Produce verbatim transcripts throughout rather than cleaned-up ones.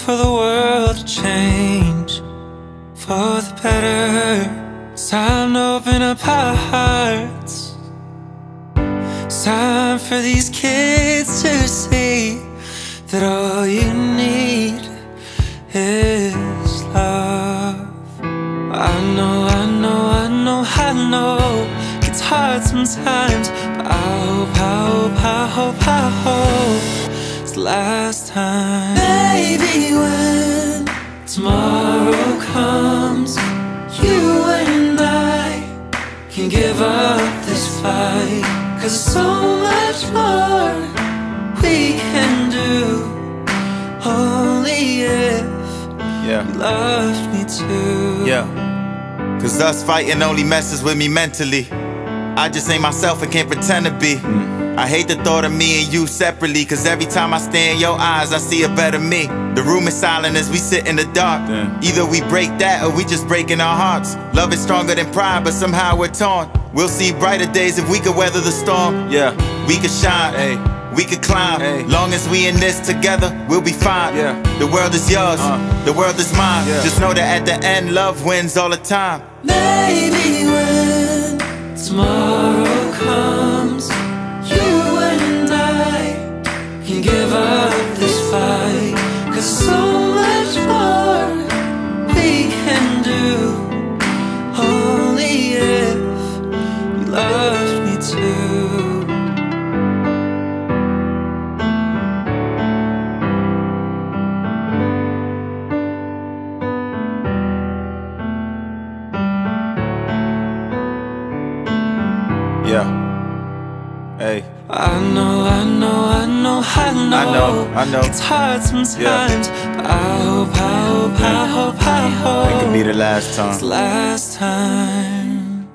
for the world to change for the better. It's time to open up our hearts. It's time for these kids to see that all you need is love. I know, I know, I know, I know it's hard sometimes, but I hope, I hope, I hope, I hope it's the last time. Baby, when tomorrow comes, you and I can give up this fight, 'cause there's so much more we can do, only if yeah. you love me too. Yeah, 'cause us fighting only messes with me mentally. I just ain't myself and can't pretend to be. mm. I hate the thought of me and you separately, 'cause every time I stare in your eyes I see a better me. The room is silent as we sit in the dark. Damn. Either we break that or we just breaking our hearts. Love is stronger than pride, but somehow we're torn. We'll see brighter days if we could weather the storm. Yeah, we could shine, ay. We could climb, ay. Long as we in this together, we'll be fine. Yeah. The world is yours, uh. the world is mine. Yeah. Just know that at the end, love wins all the time. Maybe when tomorrow comes, you and I can give up this fight, 'cause so much more we can do, only if you love me too. Yeah. Hey. I know, I know, I know, I know, I know, I know. It's hard sometimes, yeah. but I hope, I hope, I hope, I hope it could be the last time. It's the last time.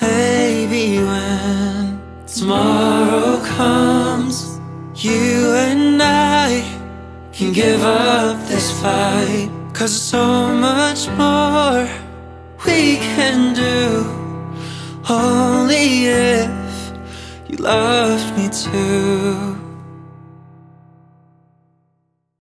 Baby, when tomorrow comes, you and I can give up this fight, 'cause there's so much more we can do, only if you love me too.